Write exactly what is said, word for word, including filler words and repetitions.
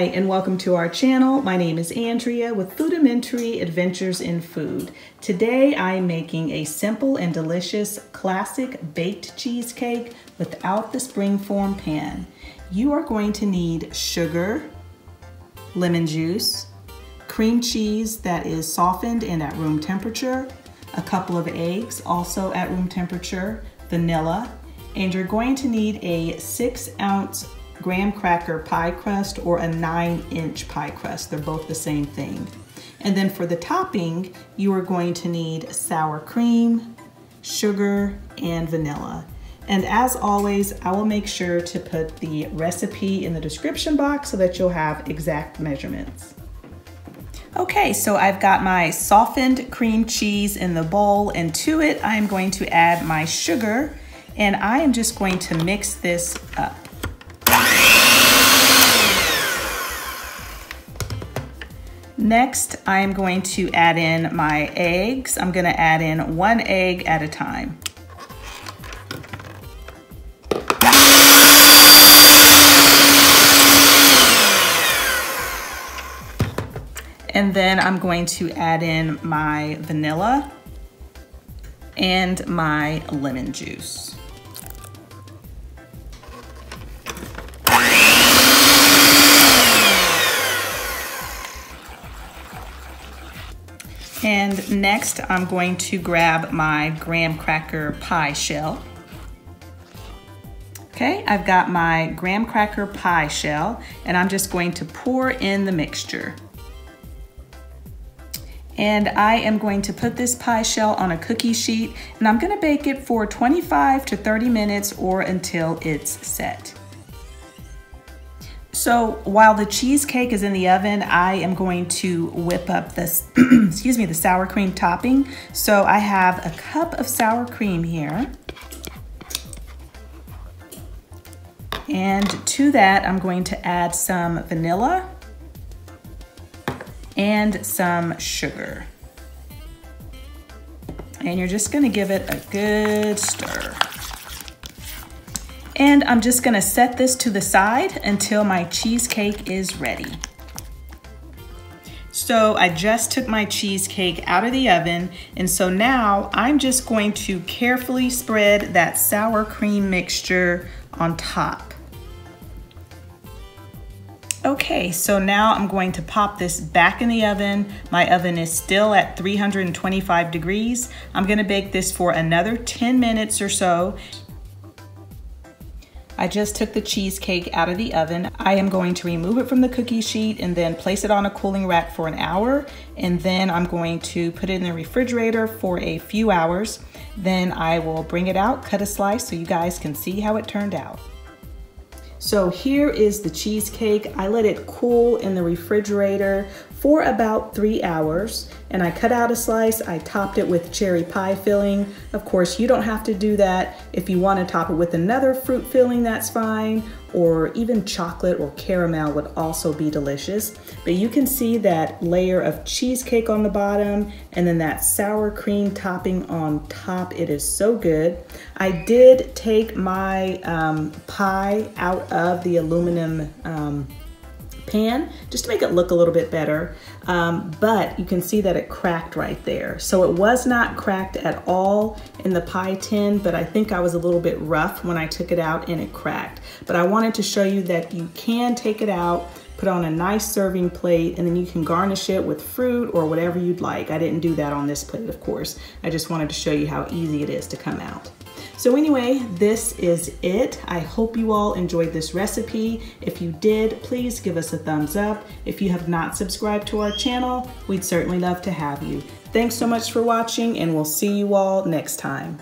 Hi, and welcome to our channel. My name is Andrea with Foodimentary Adventures in Food. Today I'm making a simple and delicious classic baked cheesecake without the springform pan. You are going to need sugar, lemon juice, cream cheese that is softened and at room temperature, a couple of eggs also at room temperature, vanilla, and you're going to need a six ounce graham cracker pie crust or a nine inch pie crust. They're both the same thing. And then for the topping, you are going to need sour cream, sugar, and vanilla. And as always, I will make sure to put the recipe in the description box so that you'll have exact measurements. Okay, so I've got my softened cream cheese in the bowl, and to it, I'm going to add my sugar, and I am just going to mix this up. Next, I'm going to add in my eggs. I'm gonna add in one egg at a time. And then I'm going to add in my vanilla and my lemon juice. And next, I'm going to grab my graham cracker pie shell. Okay, I've got my graham cracker pie shell, and I'm just going to pour in the mixture. And I am going to put this pie shell on a cookie sheet, and I'm gonna bake it for twenty-five to thirty minutes or until it's set. So while the cheesecake is in the oven, I am going to whip up this, excuse me, the sour cream topping. So I have a cup of sour cream here. And to that, I'm going to add some vanilla and some sugar. And you're just gonna give it a good stir. And I'm just gonna set this to the side until my cheesecake is ready. So I just took my cheesecake out of the oven, and so now I'm just going to carefully spread that sour cream mixture on top. Okay, so now I'm going to pop this back in the oven. My oven is still at three hundred twenty-five degrees. I'm gonna bake this for another ten minutes or so. I just took the cheesecake out of the oven. I am going to remove it from the cookie sheet and then place it on a cooling rack for an hour. And then I'm going to put it in the refrigerator for a few hours. Then I will bring it out, cut a slice so you guys can see how it turned out. So here is the cheesecake. I let it cool in the refrigerator for about three hours, and I cut out a slice. I topped it with cherry pie filling. Of course, you don't have to do that. If you want to top it with another fruit filling, that's fine, or even chocolate or caramel would also be delicious. But you can see that layer of cheesecake on the bottom and then that sour cream topping on top. It is so good. I did take my um, pie out of the aluminum um, pan just to make it look a little bit better, um, but you can see that it cracked right there. So it was not cracked at all in the pie tin, but I think I was a little bit rough when I took it out and it cracked. But I wanted to show you that you can take it out, put on a nice serving plate, and then you can garnish it with fruit or whatever you'd like. I didn't do that on this plate, of course. I just wanted to show you how easy it is to come out. So anyway, this is it. I hope you all enjoyed this recipe. If you did, please give us a thumbs up. If you have not subscribed to our channel, we'd certainly love to have you. Thanks so much for watching, and we'll see you all next time.